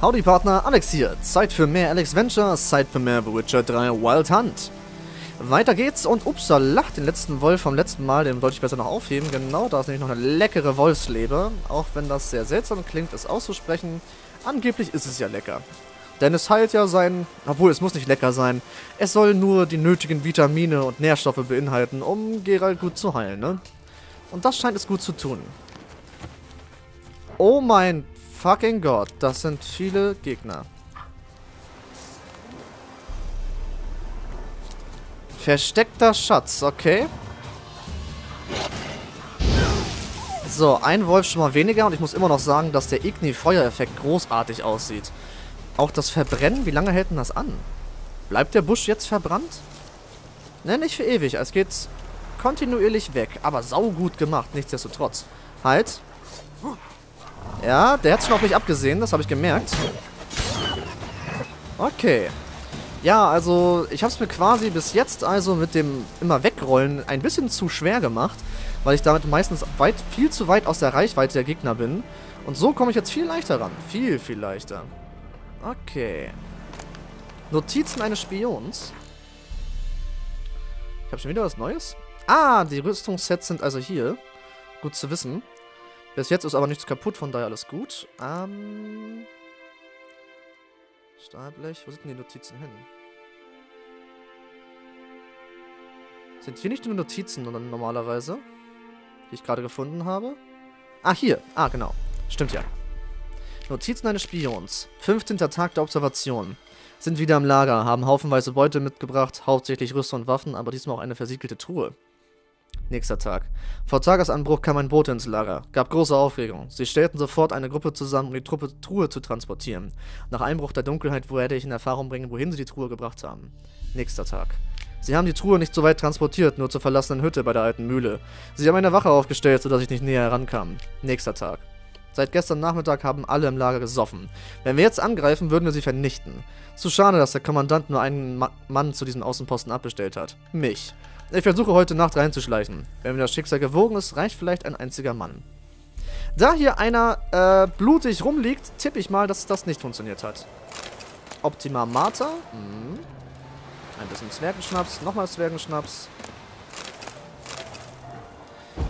Howdy Partner, Alex hier. Zeit für mehr Alex Venture, Zeit für mehr The Witcher 3 Wild Hunt. Weiter geht's und upsala, den letzten Wolf vom letzten Mal, den wollte ich besser noch aufheben. Genau, da ist nämlich noch eine leckere Wolfsleber. Auch wenn das sehr seltsam klingt, es auszusprechen. Angeblich ist es ja lecker. Denn es heilt ja sein, obwohl es muss nicht lecker sein. Es soll nur die nötigen Vitamine und Nährstoffe beinhalten, um Geralt gut zu heilen, ne? Und das scheint es gut zu tun. Oh mein fucking Gott, das sind viele Gegner. Versteckter Schatz, okay. So, ein Wolf schon mal weniger und ich muss immer noch sagen, dass der Igni-Feuereffekt großartig aussieht. Auch das Verbrennen, wie lange hält denn das an? Bleibt der Busch jetzt verbrannt? Ne, nicht für ewig, es geht kontinuierlich weg, aber saugut gemacht, nichtsdestotrotz. Halt. Ja, der hat schon auf mich abgesehen, das habe ich gemerkt. Okay. Ja, also ich habe es mir quasi bis jetzt also mit dem immer wegrollen ein bisschen zu schwer gemacht, weil ich damit meistens viel zu weit aus der Reichweite der Gegner bin. Und so komme ich jetzt viel leichter ran. Viel, viel leichter. Okay. Notizen eines Spions. Ich habe schon wieder was Neues. Ah, die Rüstungssets sind also hier. Gut zu wissen. Bis jetzt ist aber nichts kaputt, von daher alles gut. Stahlblech, wo sind denn die Notizen hin? Sind hier nicht nur Notizen normalerweise? Die ich gerade gefunden habe? Ah, hier. Ah, genau. Stimmt ja. Notizen eines Spions. 15. Tag der Observation. Sind wieder im Lager, haben haufenweise Beute mitgebracht, hauptsächlich Rüstung und Waffen, aber diesmal auch eine versiegelte Truhe. Nächster Tag. Vor Tagesanbruch kam ein Boot ins Lager. Gab große Aufregung. Sie stellten sofort eine Gruppe zusammen, um die Truhe zu transportieren. Nach Einbruch der Dunkelheit werde ich in Erfahrung bringen, wohin sie die Truhe gebracht haben. Nächster Tag. Sie haben die Truhe nicht so weit transportiert, nur zur verlassenen Hütte bei der alten Mühle. Sie haben eine Wache aufgestellt, sodass ich nicht näher herankam. Nächster Tag. Seit gestern Nachmittag haben alle im Lager gesoffen. Wenn wir jetzt angreifen, würden wir sie vernichten. Zu schade, dass der Kommandant nur einen Mann zu diesem Außenposten abbestellt hat. Mich. Ich versuche heute Nacht reinzuschleichen. Wenn mir das Schicksal gewogen ist, reicht vielleicht ein einziger Mann. Da hier einer blutig rumliegt, tippe ich mal, dass das nicht funktioniert hat. Optima Mater. Mhm. Ein bisschen Zwergenschnaps, nochmal Zwergenschnaps.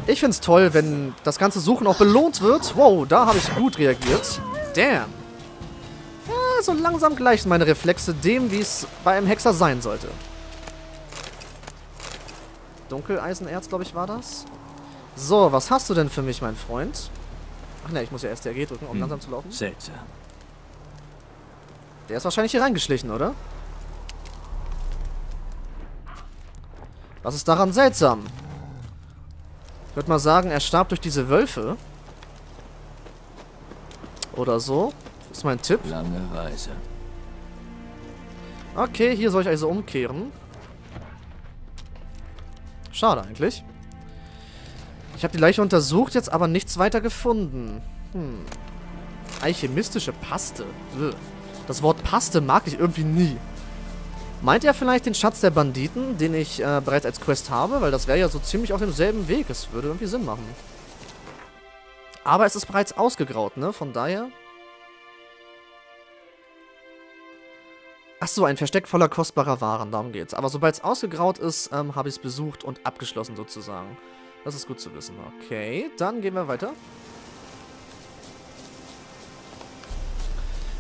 Ich find's toll, wenn das ganze Suchen auch belohnt wird. Wow, da habe ich gut reagiert. Damn. Ja, so langsam gleichen meine Reflexe dem, wie es bei einem Hexer sein sollte. Dunkeleisenerz, glaube ich, war das. So, was hast du denn für mich, mein Freund? Ach ne, ich muss ja erst RG drücken, um langsam zu laufen. Seltsam. Der ist wahrscheinlich hier reingeschlichen, oder? Was ist daran seltsam? Ich würde mal sagen, er starb durch diese Wölfe. Oder so. Das ist mein Tipp. Lange Reise. Okay, hier soll ich also umkehren. Schade eigentlich. Ich habe die Leiche untersucht, jetzt aber nichts weiter gefunden. Hm. Alchemistische Paste. Das Wort Paste mag ich irgendwie nie. Meint er vielleicht den Schatz der Banditen, den ich bereits als Quest habe? Weil das wäre ja so ziemlich auf demselben Weg. Es würde irgendwie Sinn machen. Aber es ist bereits ausgegraut, ne? Von daher... Achso, ein Versteck voller kostbarer Waren, darum geht's. Aber sobald es ausgegraut ist, habe ich es besucht und abgeschlossen sozusagen. Das ist gut zu wissen. Okay, dann gehen wir weiter.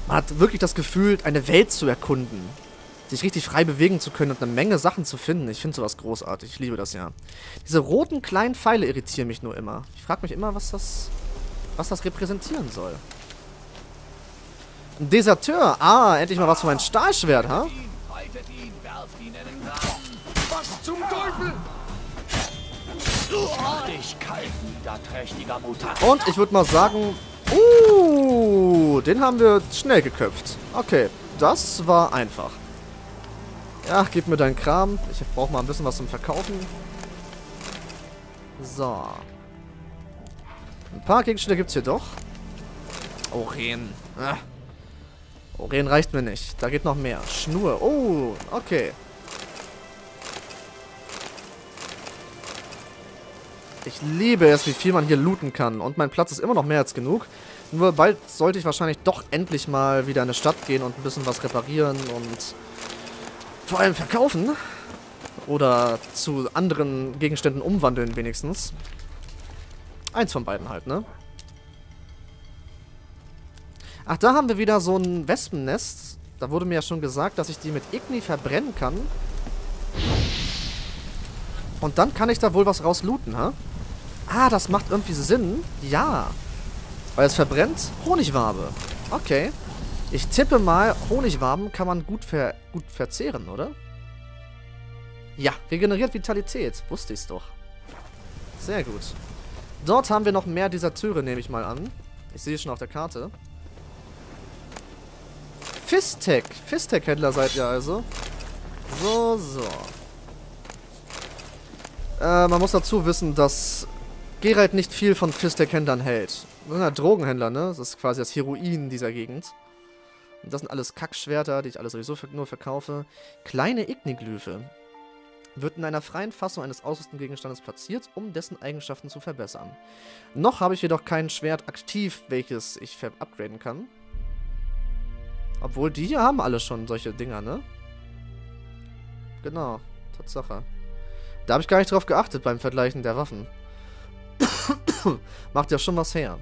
Man hat wirklich das Gefühl, eine Welt zu erkunden. Sich richtig frei bewegen zu können und eine Menge Sachen zu finden. Ich finde sowas großartig, ich liebe das ja. Diese roten kleinen Pfeile irritieren mich nur immer. Ich frage mich immer, was das repräsentieren soll. Ein Deserteur. Ah, endlich mal was für mein Stahlschwert, ha? Was zum Teufel? Und ich würde mal sagen, den haben wir schnell geköpft. Okay, das war einfach. Ja, gib mir deinen Kram. Ich brauche mal ein bisschen was zum Verkaufen. So. Ein paar Gegenstände gibt's hier doch. Oren. Oren reicht mir nicht. Da geht noch mehr. Schnur. Oh, okay. Ich liebe es, wie viel man hier looten kann. Und mein Platz ist immer noch mehr als genug. Nur bald sollte ich wahrscheinlich doch endlich mal wieder in die Stadt gehen und ein bisschen was reparieren und vor allem verkaufen. Oder zu anderen Gegenständen umwandeln wenigstens. Eins von beiden halt, ne? Ach, da haben wir wieder so ein Wespennest. Da wurde mir ja schon gesagt, dass ich die mit Igni verbrennen kann. Und dann kann ich da wohl was rauslooten, ha? Ah, das macht irgendwie Sinn. Ja. Weil es verbrennt? Honigwabe. Okay. Ich tippe mal, Honigwaben kann man gut verzehren, oder? Ja, regeneriert Vitalität. Wusste ich's doch. Sehr gut. Dort haben wir noch mehr dieser Türe, nehme ich mal an. Ich sehe es schon auf der Karte. Fistec. Fistec-Händler seid ihr also. So, so. Man muss dazu wissen, dass Geralt nicht viel von Fistec-Händlern hält. Das sind halt Drogenhändler, ne? Das ist quasi das Heroin dieser Gegend. Und das sind alles Kackschwerter, die ich alles sowieso nur verkaufe. Kleine Igniglyphe. Wird in einer freien Fassung eines ausrüstenden Gegenstandes platziert, um dessen Eigenschaften zu verbessern. Noch habe ich jedoch kein Schwert aktiv, welches ich upgraden kann. Obwohl, die hier haben alle schon solche Dinger, ne? Genau, Tatsache. Da habe ich gar nicht drauf geachtet beim Vergleichen der Waffen. Macht ja schon was her.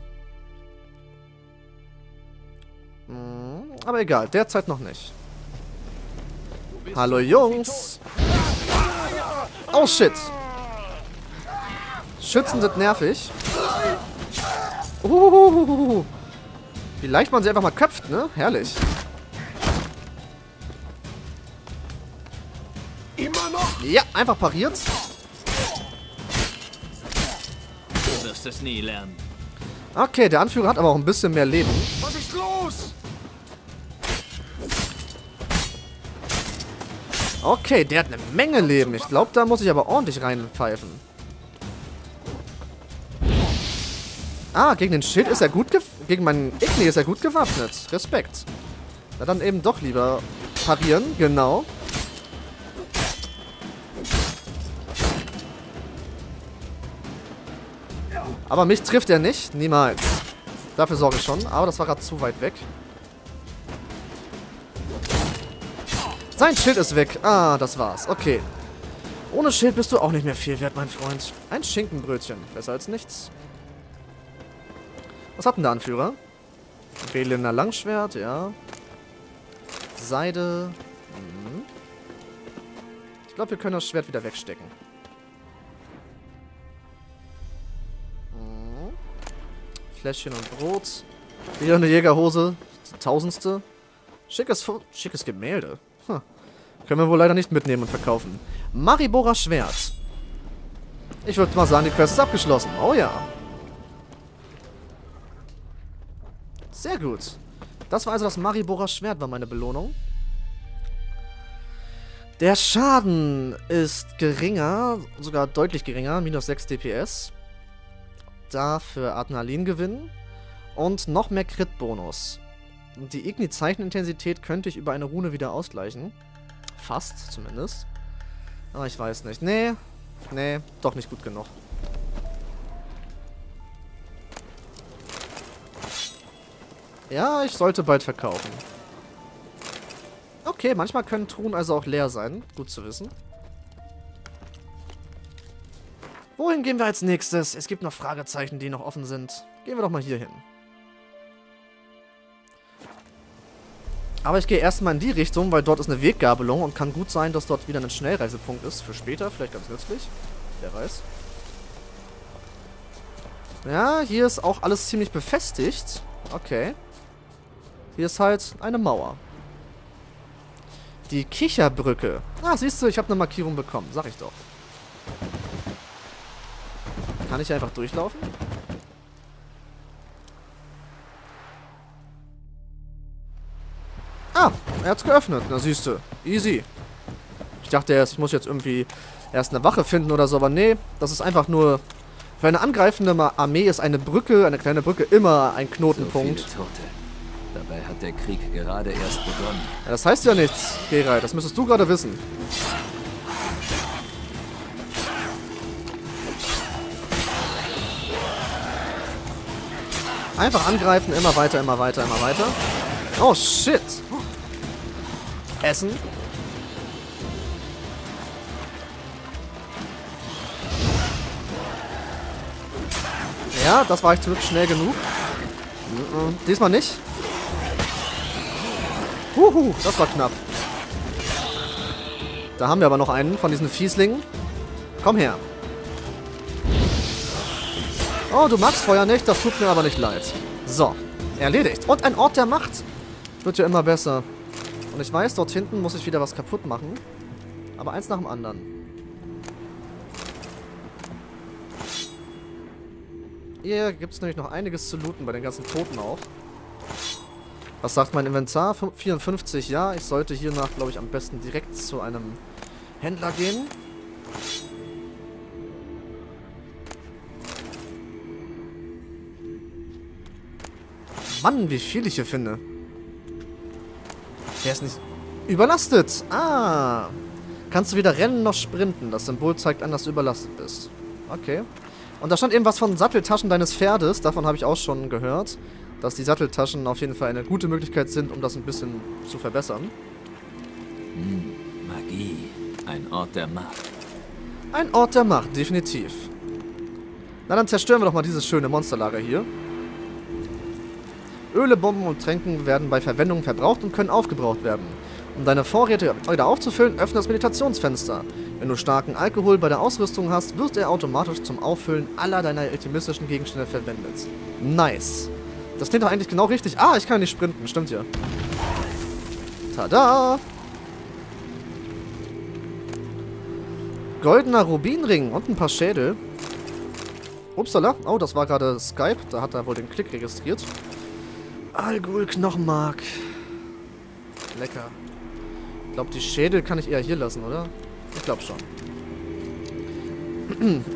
Aber egal, derzeit noch nicht. Hallo Jungs! Oh shit! Schützen sind nervig. Wie leicht man sie einfach mal köpft, ne? Herrlich. Immer noch? Ja, einfach pariert. Du wirst es nie lernen. Okay, der Anführer hat aber auch ein bisschen mehr Leben. Was ist los? Okay, der hat eine Menge Leben. Ich glaube, da muss ich aber ordentlich reinpfeifen. Ah, gegen den Schild ist er gut gewappnet. Gegen meinen Igni ist er gut gewappnet. Respekt. Na dann eben doch lieber parieren. Genau. Aber mich trifft er nicht. Niemals. Dafür sorge ich schon. Aber das war gerade zu weit weg. Sein Schild ist weg. Ah, das war's. Okay. Ohne Schild bist du auch nicht mehr viel wert, mein Freund. Ein Schinkenbrötchen. Besser als nichts. Was hat denn der Anführer? Velinder Langschwert, ja. Seide. Mhm. Ich glaube, wir können das Schwert wieder wegstecken. Mhm. Fläschchen und Brot. Wieder eine Jägerhose. Die 1000ste. Schickes Gemälde. Hm. Können wir wohl leider nicht mitnehmen und verkaufen. Mariborer Schwert. Ich würde mal sagen, die Quest ist abgeschlossen. Oh ja. Sehr gut. Das war also das Mariborer Schwert, war meine Belohnung. Der Schaden ist geringer, sogar deutlich geringer. Minus 6 DPS. Dafür Adrenalin gewinnen. Und noch mehr Crit-Bonus. Die Igni-Zeichenintensität könnte ich über eine Rune wieder ausgleichen. Fast, zumindest. Aber ich weiß nicht. Nee, nee, doch nicht gut genug. Ja, ich sollte bald verkaufen. Okay, manchmal können Truhen also auch leer sein. Gut zu wissen. Wohin gehen wir als nächstes? Es gibt noch Fragezeichen, die noch offen sind. Gehen wir doch mal hier hin. Aber ich gehe erstmal in die Richtung, weil dort ist eine Weggabelung und kann gut sein, dass dort wieder ein Schnellreisepunkt ist. Für später, vielleicht ganz nützlich. Wer weiß. Ja, hier ist auch alles ziemlich befestigt. Okay. Hier ist halt eine Mauer. Die Kicherbrücke. Ah, siehst du, ich habe eine Markierung bekommen. Sag ich doch. Kann ich hier einfach durchlaufen? Ah, er hat's geöffnet. Na siehst du. Easy. Ich dachte erst, ich muss jetzt irgendwie erst eine Wache finden oder so, aber nee, das ist einfach nur... Für eine angreifende Armee ist eine Brücke, eine kleine Brücke, immer ein Knotenpunkt. So viele Tote. Dabei hat der Krieg gerade erst begonnen. Ja, das heißt ja nichts, Geralt. Das müsstest du gerade wissen. Einfach angreifen, immer weiter, immer weiter, immer weiter. Oh, shit. Essen. Ja, das war ich zum Glück schnell genug. Diesmal nicht. Huhu, das war knapp. Da haben wir aber noch einen von diesen Fieslingen. Komm her. Oh, du magst Feuer nicht, das tut mir aber nicht leid. So, erledigt. Und ein Ort der Macht. Wird ja immer besser. Und ich weiß, dort hinten muss ich wieder was kaputt machen. Aber eins nach dem anderen. Hier gibt es nämlich noch einiges zu looten, bei den ganzen Toten auch. Was sagt mein Inventar? 54, ja. Ich sollte hiernach, glaube ich, am besten direkt zu einem Händler gehen. Mann, wie viel ich hier finde. Der ist nicht überlastet. Ah. Kannst du weder rennen noch sprinten. Das Symbol zeigt an, dass du überlastet bist. Okay. Und da stand eben was von Satteltaschen deines Pferdes. Davon habe ich auch schon gehört, dass die Satteltaschen auf jeden Fall eine gute Möglichkeit sind, um das ein bisschen zu verbessern. Magie. Ein Ort der Macht. Ein Ort der Macht, definitiv. Na, dann zerstören wir doch mal dieses schöne Monsterlager hier. Öle, Bomben und Tränken werden bei Verwendung verbraucht und können aufgebraucht werden. Um deine Vorräte wieder aufzufüllen, öffne das Meditationsfenster. Wenn du starken Alkohol bei der Ausrüstung hast, wird er automatisch zum Auffüllen aller deiner alchemistischen Gegenstände verwendet. Nice. Das klingt doch eigentlich genau richtig. Ah, ich kann nicht sprinten. Stimmt ja. Tada! Goldener Rubinring und ein paar Schädel. Upsala. Oh, das war gerade Skype. Da hat er wohl den Klick registriert. Alkoholknochenmark. Lecker. Ich glaube, die Schädel kann ich eher hier lassen, oder? Ich glaube schon.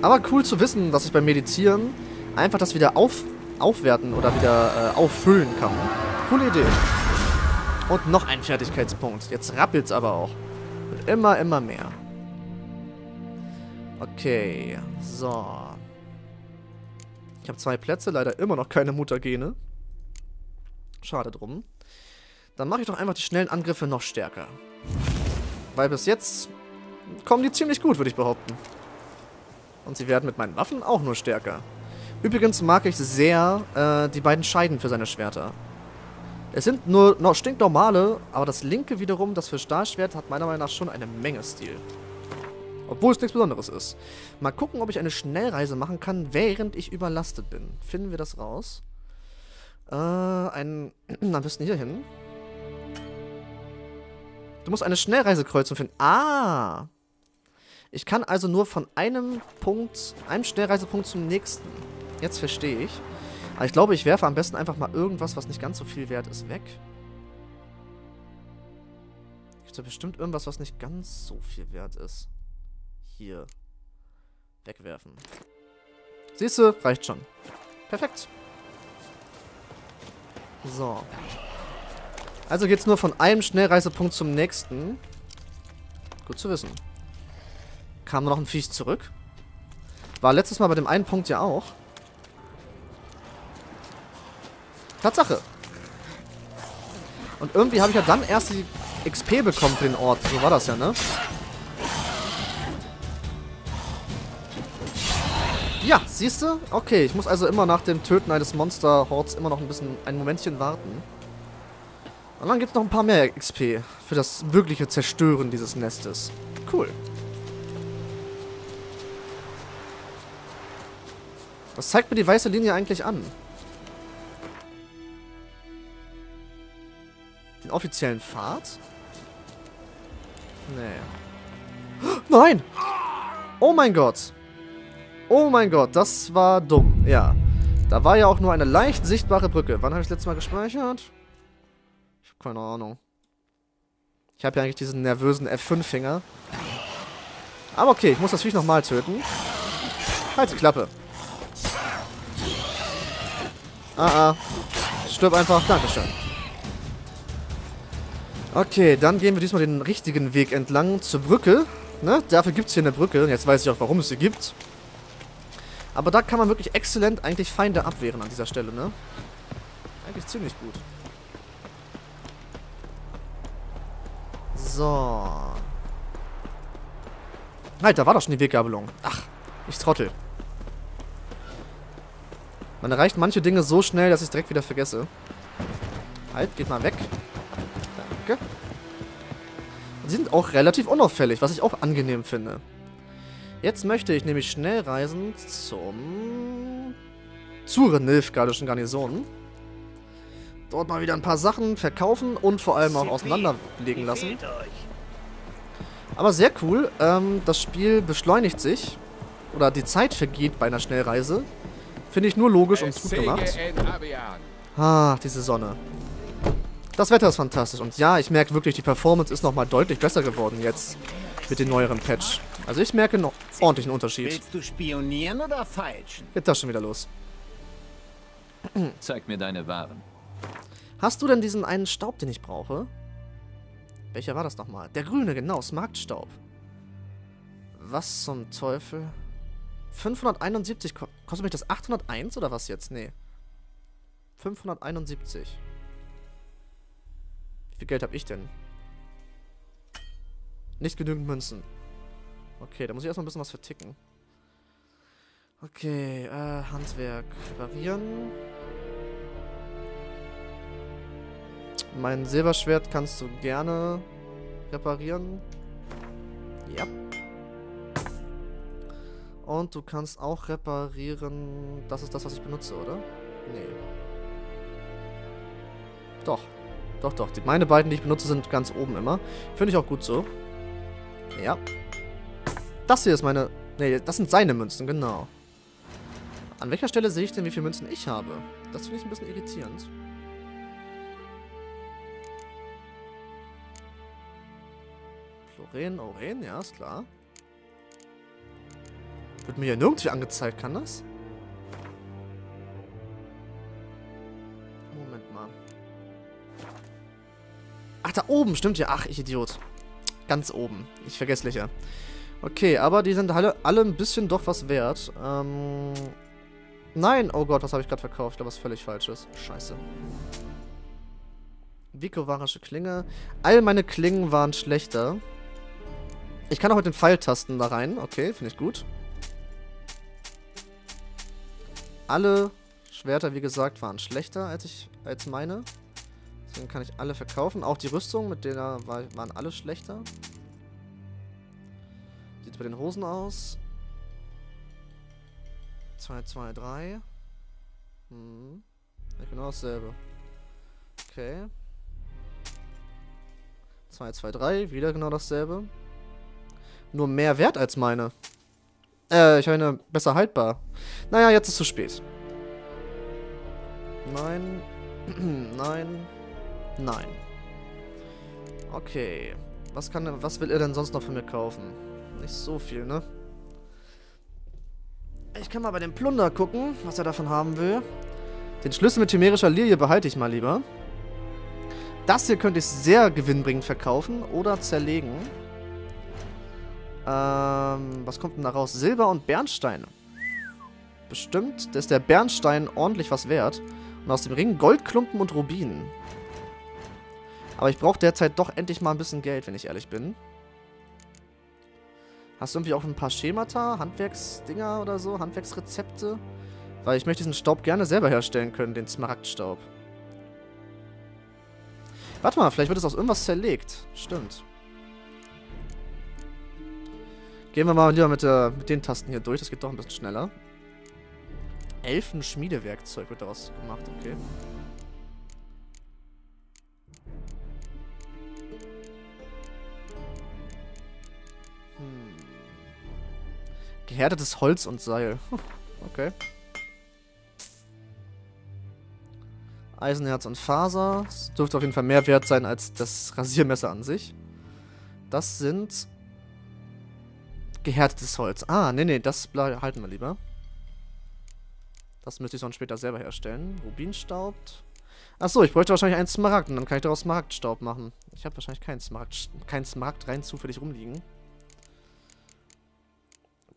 Aber cool zu wissen, dass ich beim Meditieren einfach das wieder aufwerten oder wieder auffüllen kann. Coole Idee. Und noch ein Fertigkeitspunkt. Jetzt rappelt's aber auch. Wird immer, immer mehr. Okay, so. Ich habe 2 Plätze, leider immer noch keine Muttergene. Schade drum. Dann mache ich doch einfach die schnellen Angriffe noch stärker. Weil bis jetzt kommen die ziemlich gut, würde ich behaupten. Und sie werden mit meinen Waffen auch nur stärker. Übrigens mag ich sehr die beiden Scheiden für seine Schwerter. Es sind nur noch stinknormale, aber das linke wiederum, das für Stahlschwert, hat meiner Meinung nach schon eine Menge Stil. Obwohl es nichts Besonderes ist. Mal gucken, ob ich eine Schnellreise machen kann, während ich überlastet bin. Finden wir das raus? Am besten hier hin. Du musst eine Schnellreisekreuzung finden. Ah! Ich kann also nur von einem Schnellreisepunkt zum nächsten. Jetzt verstehe ich. Aber ich glaube, ich werfe am besten einfach mal irgendwas, was nicht ganz so viel wert ist, weg. Gibt es da bestimmt irgendwas, was nicht ganz so viel wert ist? Hier. Wegwerfen. Siehst du? Reicht schon. Perfekt. So. Also geht's nur von einem Schnellreisepunkt zum nächsten. Gut zu wissen. Kam noch ein Viech zurück. War letztes Mal bei dem einen Punkt ja auch. Tatsache. Und irgendwie habe ich ja dann erst die XP bekommen für den Ort. So war das ja, ne? Ja, siehst du? Okay, ich muss also immer nach dem Töten eines Monsterhorts immer noch ein Momentchen warten. Und dann gibt es noch ein paar mehr XP für das wirkliche Zerstören dieses Nestes. Cool. Was zeigt mir die weiße Linie eigentlich an? Den offiziellen Pfad? Nee. Nein! Oh mein Gott! Oh mein Gott, das war dumm. Ja. Da war ja auch nur eine leicht sichtbare Brücke. Wann habe ich das letzte Mal gespeichert? Ich habe keine Ahnung. Ich habe ja eigentlich diesen nervösen F5-Finger. Aber okay, ich muss das Viech nochmal töten. Halt die Klappe. Ah, ah. Stirb einfach. Dankeschön. Okay, dann gehen wir diesmal den richtigen Weg entlang zur Brücke. Ne? Dafür gibt es hier eine Brücke. Jetzt weiß ich auch, warum es sie gibt. Aber da kann man wirklich exzellent eigentlich Feinde abwehren an dieser Stelle, ne? Eigentlich ziemlich gut. So. Nein, da war doch schon die Weggabelung. Ach, ich trottel. Man erreicht manche Dinge so schnell, dass ich es direkt wieder vergesse. Halt, geht mal weg. Danke. Sie sind auch relativ unauffällig, was ich auch angenehm finde. Jetzt möchte ich nämlich schnell reisen zur Nilfgardischen Garnison. Dort mal wieder ein paar Sachen verkaufen und vor allem auch auseinanderlegen lassen. Aber sehr cool, das Spiel beschleunigt sich. Oder die Zeit vergeht bei einer Schnellreise. Finde ich nur logisch und gut gemacht. Ah, diese Sonne. Das Wetter ist fantastisch. Und ja, ich merke wirklich, die Performance ist nochmal deutlich besser geworden jetzt. Mit dem neueren Patch. Also ich merke noch ordentlichen Unterschied. Willst du spionieren oder feilschen? Geht das schon wieder los. Zeig mir deine Waren. Hast du denn diesen einen Staub, den ich brauche? Welcher war das nochmal? Der grüne, genau, Smaragdstaub. Was zum Teufel? 571, kostet mich das 801 oder was jetzt? Nee. 571. Wie viel Geld habe ich denn? Nicht genügend Münzen. Okay, da muss ich erstmal ein bisschen was verticken. Okay, Handwerk. Reparieren. Mein Silberschwert kannst du gerne reparieren. Ja. Und du kannst auch reparieren. Das ist das, was ich benutze, oder? Nee. Doch. Doch, doch. Meine beiden, die ich benutze, sind ganz oben immer. Finde ich auch gut so. Ja. Das hier ist meine... Nee, das sind seine Münzen, genau. An welcher Stelle sehe ich denn, wie viele Münzen ich habe? Das finde ich ein bisschen irritierend. Floren, Oren, ja, ist klar. Wird mir ja nirgendwie angezeigt, kann das? Moment mal. Ach, da oben, stimmt ja. Ach, ich Idiot. Ganz oben. Ich vergesslicher. Okay, aber die sind alle ein bisschen doch was wert. Nein, oh Gott, was habe ich gerade verkauft? Ich glaube, was völlig Falsches. Scheiße. Vikovarische Klinge. All meine Klingen waren schlechter. Ich kann auch mit den Pfeiltasten da rein. Okay, finde ich gut. Alle Schwerter, wie gesagt, waren schlechter als meine. Deswegen kann ich alle verkaufen. Auch die Rüstung, mit denen waren alle schlechter. Sieht bei den Hosen aus. 2, 2, 3. Hm. Ja, genau dasselbe. Okay. 2, 2, 3. Wieder genau dasselbe. Nur mehr wert als meine. Ich meine, besser haltbar. Naja, jetzt ist es zu spät. Nein. Nein. Nein. Okay. Was will er denn sonst noch von mir kaufen? Nicht so viel, ne? Ich kann mal bei dem Plunder gucken, was er davon haben will. Den Schlüssel mit chimärischer Lilie behalte ich mal lieber. Das hier könnte ich sehr gewinnbringend verkaufen oder zerlegen. Was kommt denn da raus? Silber und Bernstein. Bestimmt ist der Bernstein ordentlich was wert. Und aus dem Ring Goldklumpen und Rubinen. Aber ich brauche derzeit doch endlich mal ein bisschen Geld, wenn ich ehrlich bin. Hast du irgendwie auch ein paar Schemata, Handwerksdinger oder so, Handwerksrezepte? Weil ich möchte diesen Staub gerne selber herstellen können, den Smaragdstaub. Warte mal, vielleicht wird es aus irgendwas zerlegt. Stimmt. Gehen wir mal lieber mit den Tasten hier durch, das geht doch ein bisschen schneller. Elfenschmiedewerkzeug wird daraus gemacht, okay. Gehärtetes Holz und Seil. Okay. Eisenherz und Faser. Das dürfte auf jeden Fall mehr wert sein als das Rasiermesser an sich. Das sind... Gehärtetes Holz. Ah, nee, nee, das halten wir lieber. Das müsste ich sonst später selber herstellen. Rubinstaub. Achso, ich bräuchte wahrscheinlich einen Smaragd und dann kann ich daraus Smaragdstaub machen. Ich habe wahrscheinlich keinen Smaragd rein zufällig rumliegen.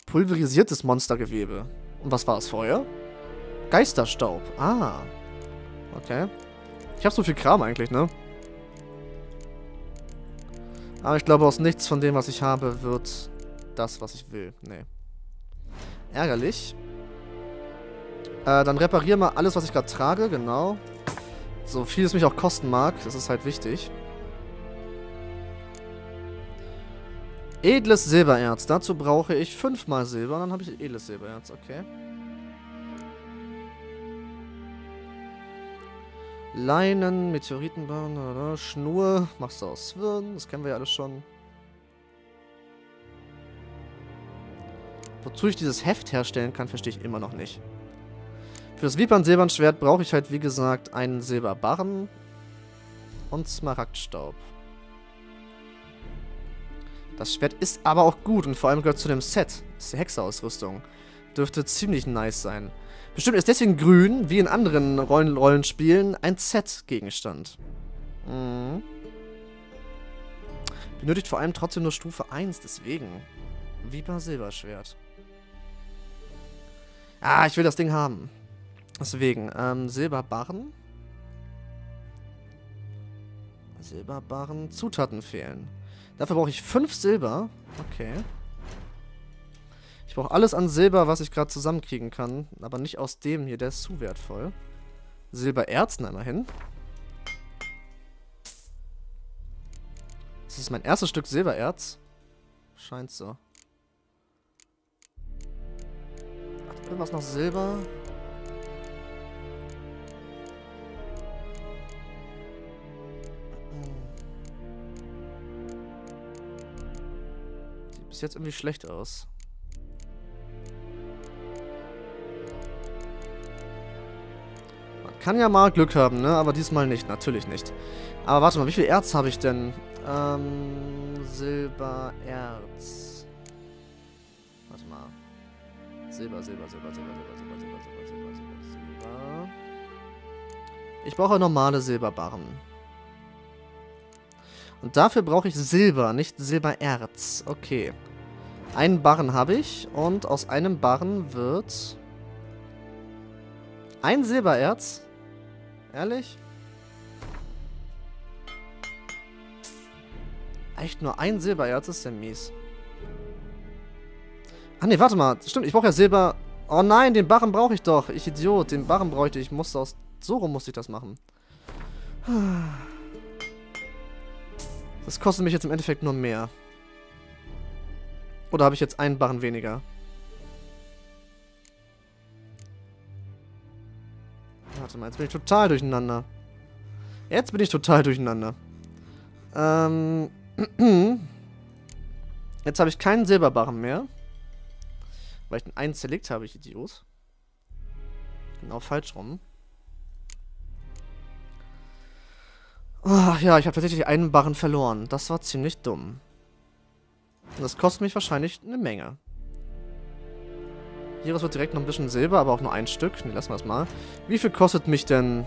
Pulverisiertes Monstergewebe. Und was war es vorher? Geisterstaub. Ah. Okay. Ich habe so viel Kram eigentlich, ne? Aber ich glaube, aus nichts von dem, was ich habe, wird das, was ich will. Nee. Ärgerlich. Dann repariere mal alles, was ich gerade trage. Genau. So viel es mich auch kosten mag. Das ist halt wichtig. Edles Silbererz. Dazu brauche ich 5 mal Silber. Dann habe ich edles Silbererz. Okay. Leinen, Meteoritenbahn, Schnur. Machst du aus Zwirn. Das kennen wir ja alles schon. Wozu ich dieses Heft herstellen kann, verstehe ich immer noch nicht. Für das Wiepern-Silberschwert brauche ich halt, wie gesagt, einen Silberbarren und Smaragdstaub. Das Schwert ist aber auch gut und vor allem gehört zu dem Set. Das ist die Hexerausrüstung. Dürfte ziemlich nice sein. Bestimmt ist deswegen grün, wie in anderen Rollenspielen, ein Set-Gegenstand. Mhm. Benötigt vor allem trotzdem nur Stufe 1, deswegen. Viper-Silberschwert. Ah, ich will das Ding haben. Deswegen, Silberbarren. Silberbarren. Zutaten fehlen. Dafür brauche ich 5 Silber. Okay. Ich brauche alles an Silber, was ich gerade zusammenkriegen kann. Aber nicht aus dem hier, der ist zu wertvoll. Silbererzen immerhin. Das ist mein erstes Stück Silbererz. Scheint so. Hat irgendwas noch Silber? Sieht bis jetzt irgendwie schlecht aus. Man kann ja mal Glück haben, ne? Aber diesmal nicht. Natürlich nicht. Aber warte mal, wie viel Erz habe ich denn? Silbererz. Warte mal. Silber. Ich brauche normale Silberbarren. Und dafür brauche ich Silber, nicht Silbererz. Okay. Einen Barren habe ich und aus einem Barren wird ein Silbererz. Ehrlich? Echt nur ein Silbererz, ist ja mies. Ah ne, warte mal. Stimmt, ich brauche ja Silber. Oh nein, den Barren brauche ich doch. Ich Idiot, den Barren bräuchte ich. So rum musste ich das machen. Das kostet mich jetzt im Endeffekt nur mehr. Oder habe ich jetzt einen Barren weniger? Warte mal, jetzt bin ich total durcheinander. Jetzt habe ich keinen Silberbarren mehr. Weil ich den einen Select habe, ich Idiot. Genau falsch rum. Ach ja, ich habe tatsächlich einen Barren verloren. Das war ziemlich dumm. Und das kostet mich wahrscheinlich eine Menge. Hier wird direkt noch ein bisschen Silber, aber auch nur ein Stück. Ne, lassen wir es mal. Wie viel kostet mich denn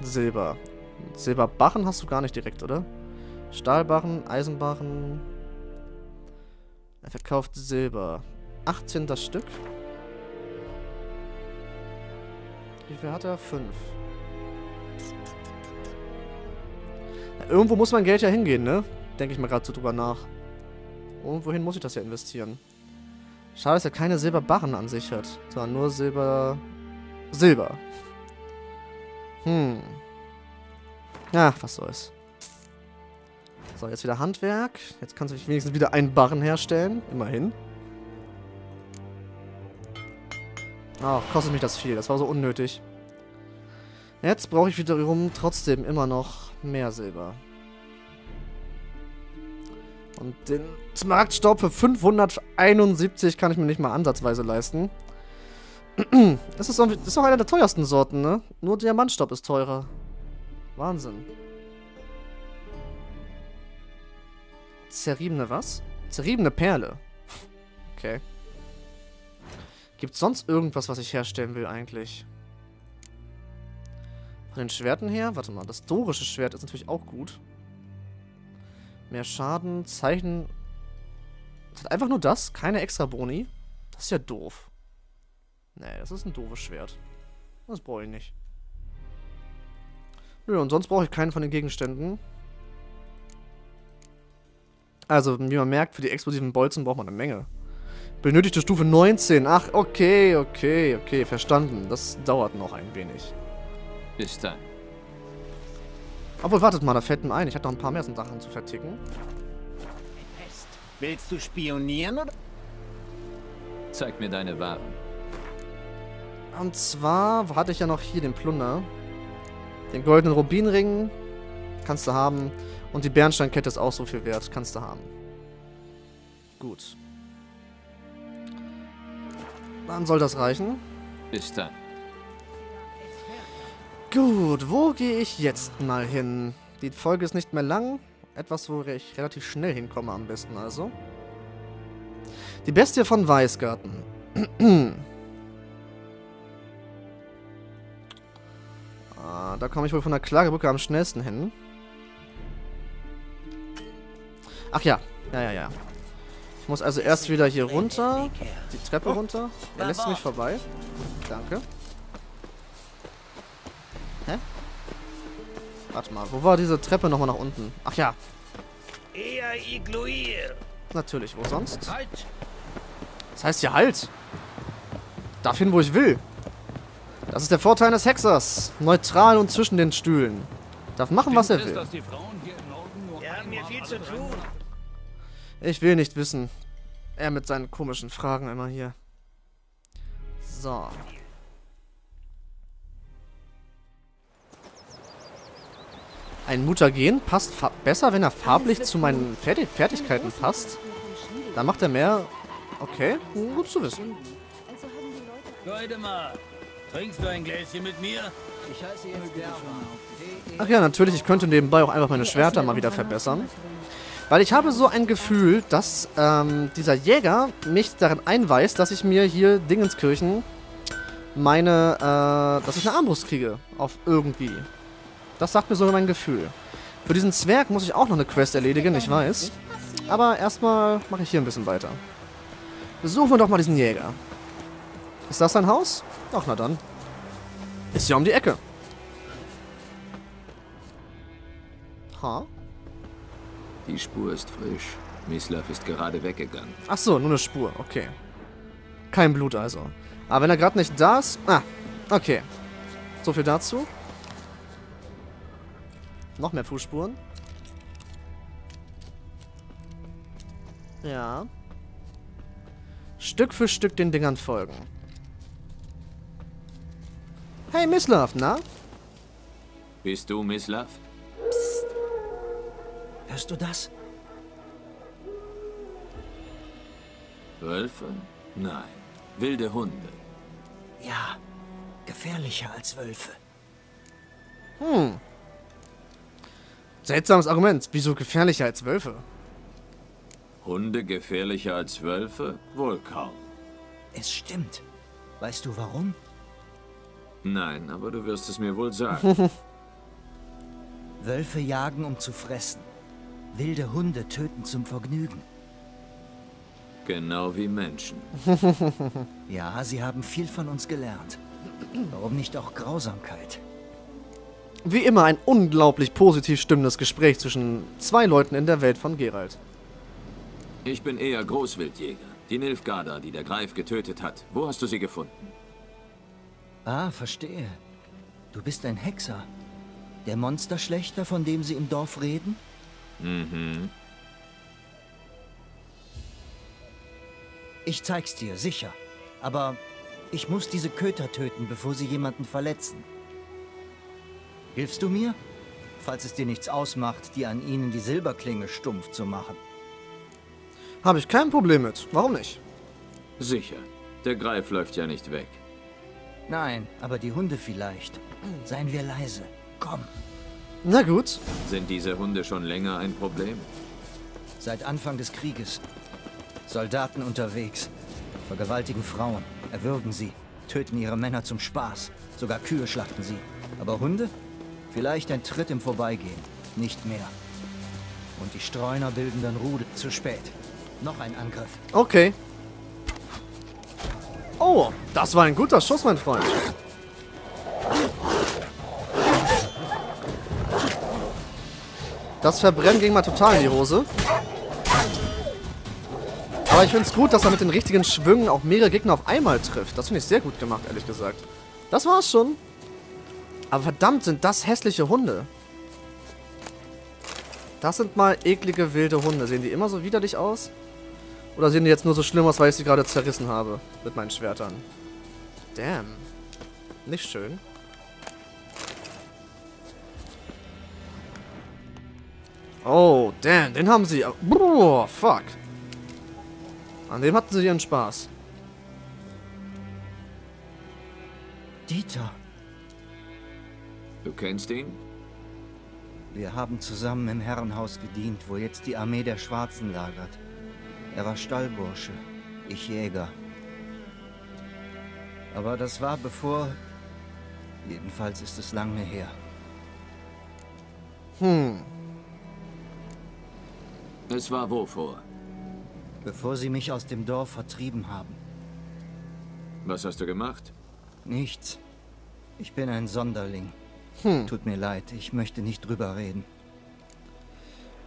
Silber? Silberbarren hast du gar nicht direkt, oder? Stahlbarren, Eisenbarren. Er verkauft Silber. 18 das Stück. Wie viel hat er? 5. Na, irgendwo muss mein Geld ja hingehen, ne? Denke ich mal gerade so drüber nach. Irgendwohin muss ich das ja investieren. Schade, dass er keine Silberbarren an sich hat. Sondern nur Silber... Silber. Hm. Ach, was soll's. So, jetzt wieder Handwerk. Jetzt kannst du wenigstens wieder einen Barren herstellen. Immerhin. Ach, kostet mich das viel. Das war so unnötig. Jetzt brauche ich wiederum trotzdem immer noch mehr Silber. Und den Smaragdstaub für 571 kann ich mir nicht mal ansatzweise leisten. Das ist auch einer der teuersten Sorten, ne? Nur Diamantstaub ist teurer. Wahnsinn. Zerriebene was? Zerriebene Perle. Okay. Gibt's sonst irgendwas, was ich herstellen will eigentlich? Von den Schwerten her? Warte mal, das dorische Schwert ist natürlich auch gut. Mehr Schaden, Zeichen... Das hat einfach nur das, keine extra Boni. Das ist ja doof. Nee, das ist ein doofes Schwert. Das brauche ich nicht. Ja, und sonst brauche ich keinen von den Gegenständen. Also, wie man merkt, für die explosiven Bolzen braucht man eine Menge. Benötigte Stufe 19. Ach, okay. Verstanden. Das dauert noch ein wenig. Bis dann. Obwohl, wartet mal, da fällt mir ein. Ich hatte noch ein paar mehr Sachen zu verticken. Willst du spionieren, oder? Zeig mir deine Waren. Und zwar hatte ich ja noch hier den Plunder. Den goldenen Rubinring kannst du haben. Und die Bernsteinkette ist auch so viel wert. Kannst du haben. Gut. Dann soll das reichen. Bis dann. Gut, wo gehe ich jetzt mal hin? Die Folge ist nicht mehr lang. Etwas, wo ich relativ schnell hinkomme am besten also. Die Bestie von Weißgarten. Ah, da komme ich wohl von der Klagebrücke am schnellsten hin. Ach ja, ja. Ich muss also erst wieder hier runter, die Treppe runter. Er lässt mich vorbei. Danke. Hä? Warte mal, wo war diese Treppe nochmal nach unten? Ach ja. Natürlich, wo sonst? Das heißt ja halt. Darf hin, wo ich will. Das ist der Vorteil des Hexers. Neutral und zwischen den Stühlen. Darf machen, was er will. Ich will nicht wissen. Er mit seinen komischen Fragen immer hier. So. Ein Mutagen passt besser, wenn er farblich zu meinen Fertigkeiten passt. Dann macht er mehr... Okay, gut zu wissen. Trinkst du ein Gläschen mit mir? Ich heiße jetzt Geralt. Ach ja, natürlich, ich könnte nebenbei auch einfach meine Schwerter mal wieder verbessern. Weil ich habe so ein Gefühl, dass dieser Jäger mich darin einweist, dass ich mir hier Dingenskirchen meine... dass ich eine Armbrust kriege. Auf irgendwie. Das sagt mir so mein Gefühl. Für diesen Zwerg muss ich auch noch eine Quest erledigen, ich weiß. Aber erstmal mache ich hier ein bisschen weiter. Besuchen wir doch mal diesen Jäger. Ist das sein Haus? Ach, na dann. Ist ja um die Ecke. Ha? Die Spur ist frisch. Mislav ist gerade weggegangen. Ach so, nur eine Spur, okay. Kein Blut also. Aber wenn er gerade nicht da ist... Ah, okay. So viel dazu. Noch mehr Fußspuren. Ja. Stück für Stück den Dingern folgen. Hey, Mislav, na? Bist du Mislav? Psst. Hörst du das? Wölfe? Nein. Wilde Hunde. Ja. Gefährlicher als Wölfe. Hm. Seltsames Argument. Wieso gefährlicher als Wölfe? Hunde gefährlicher als Wölfe? Wohl kaum. Es stimmt. Weißt du warum? Nein, aber du wirst es mir wohl sagen. Wölfe jagen, um zu fressen. Wilde Hunde töten zum Vergnügen. Genau wie Menschen. Ja, sie haben viel von uns gelernt. Warum nicht auch Grausamkeit? Wie immer ein unglaublich positiv stimmendes Gespräch zwischen zwei Leuten in der Welt von Geralt. Ich bin eher Großwildjäger. Die Nilfgaarder, die der Greif getötet hat. Wo hast du sie gefunden? Ah, verstehe. Du bist ein Hexer. Der Monsterschlächter, von dem sie im Dorf reden? Mhm. Ich zeig's dir, sicher. Aber ich muss diese Köter töten, bevor sie jemanden verletzen. Hilfst du mir? Falls es dir nichts ausmacht, dir an ihnen die Silberklinge stumpf zu machen. Habe ich kein Problem mit. Warum nicht? Sicher. Der Greif läuft ja nicht weg. Nein, aber die Hunde vielleicht. Seien wir leise. Komm. Na gut. Sind diese Hunde schon länger ein Problem? Seit Anfang des Krieges. Soldaten unterwegs. Vergewaltigen Frauen. Erwürgen sie. Töten ihre Männer zum Spaß. Sogar Kühe schlachten sie. Aber Hunde? Vielleicht ein Tritt im Vorbeigehen, nicht mehr. Und die Streuner bilden dann Rudel. Zu spät. Noch ein Angriff. Okay. Oh, das war ein guter Schuss, mein Freund. Das Verbrennen ging mal total in die Hose. Aber ich finde es gut, dass er mit den richtigen Schwüngen auch mehrere Gegner auf einmal trifft. Das finde ich sehr gut gemacht, ehrlich gesagt. Das war's schon. Aber verdammt, sind das hässliche Hunde. Das sind mal eklige, wilde Hunde. Sehen die immer so widerlich aus? Oder sehen die jetzt nur so schlimm aus, weil ich sie gerade zerrissen habe mit meinen Schwertern? Damn. Nicht schön. Oh, damn, den haben sie. Boah, fuck. An dem hatten sie ihren Spaß. Dieter. Du kennst ihn? Wir haben zusammen im Herrenhaus gedient, wo jetzt die Armee der Schwarzen lagert. Er war Stallbursche, ich Jäger. Aber das war bevor... Jedenfalls ist es lange her. Hm. Es war wovor? Bevor sie mich aus dem Dorf vertrieben haben. Was hast du gemacht? Nichts. Ich bin ein Sonderling. Hm. Tut mir leid, ich möchte nicht drüber reden.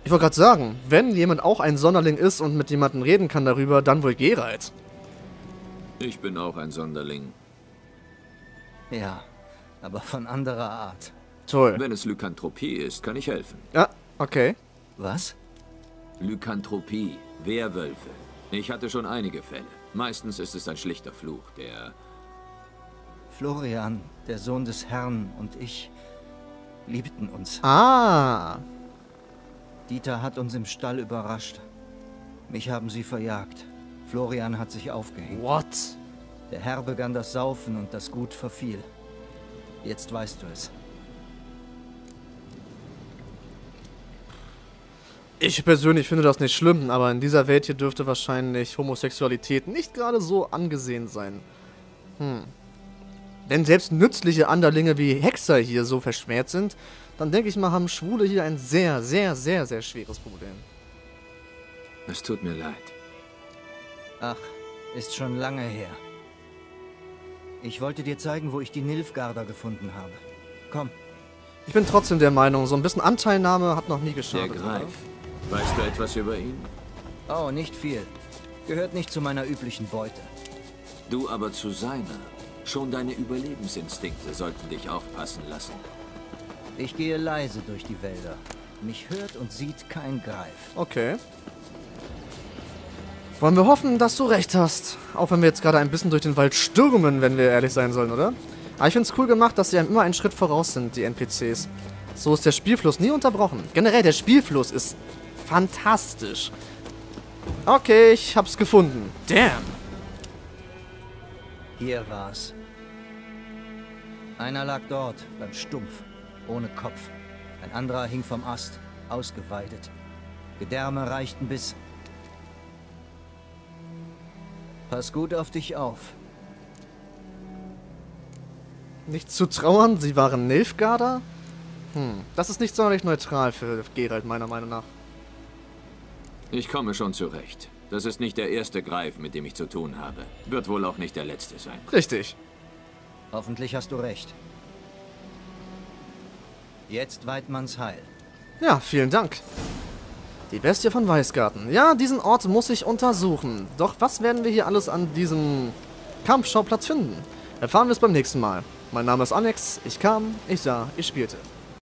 Ich wollte gerade sagen, wenn jemand auch ein Sonderling ist und mit jemandem reden kann darüber, dann wohl Geralt. Ich bin auch ein Sonderling. Ja, aber von anderer Art. Toll. Wenn es Lykanthropie ist, kann ich helfen. Ja, okay. Was? Lykanthropie, Werwölfe. Ich hatte schon einige Fälle. Meistens ist es ein schlichter Fluch, der... Florian, der Sohn des Herrn, und ich liebten uns. Ah! Dieter hat uns im Stall überrascht. Mich haben sie verjagt. Florian hat sich aufgehängt. What? Der Herr begann das Saufen und das Gut verfiel. Jetzt weißt du es. Ich persönlich finde das nicht schlimm, aber in dieser Welt hier dürfte wahrscheinlich Homosexualität nicht gerade so angesehen sein. Hm. Wenn selbst nützliche Anderlinge wie Hexer hier so verschmäht sind, dann denke ich mal, haben Schwule hier ein sehr, sehr, sehr, sehr schweres Problem. Es tut mir leid. Ach, ist schon lange her. Ich wollte dir zeigen, wo ich die Nilfgarder gefunden habe. Komm. Ich bin trotzdem der Meinung, so ein bisschen Anteilnahme hat noch nie geschadet. Der Greif. Weißt du etwas über ihn? Oh, nicht viel. Gehört nicht zu meiner üblichen Beute. Du aber zu seiner. Schon deine Überlebensinstinkte sollten dich aufpassen lassen. Ich gehe leise durch die Wälder. Mich hört und sieht kein Greif. Okay. Wollen wir hoffen, dass du recht hast. Auch wenn wir jetzt gerade ein bisschen durch den Wald stürmen, wenn wir ehrlich sein sollen, oder? Aber ich finde es cool gemacht, dass sie einem immer einen Schritt voraus sind, die NPCs. So ist der Spielfluss nie unterbrochen. Generell, der Spielfluss ist fantastisch. Okay, ich hab's gefunden. Damn. Hier war's. Einer lag dort, beim Stumpf, ohne Kopf. Ein anderer hing vom Ast, ausgeweidet. Gedärme reichten bis... Pass gut auf dich auf. Nicht zu trauern, sie waren Nilfgaarder? Hm, das ist nicht sonderlich neutral für Geralt, meiner Meinung nach. Ich komme schon zurecht. Das ist nicht der erste Greif, mit dem ich zu tun habe. Wird wohl auch nicht der letzte sein. Richtig. Hoffentlich hast du recht. Jetzt Weidmanns Heil. Ja, vielen Dank. Die Bestie von Weißgarten. Ja, diesen Ort muss ich untersuchen. Doch was werden wir hier alles an diesem Kampfschauplatz finden? Erfahren wir es beim nächsten Mal. Mein Name ist Alex. Ich kam, ich sah, ich spielte.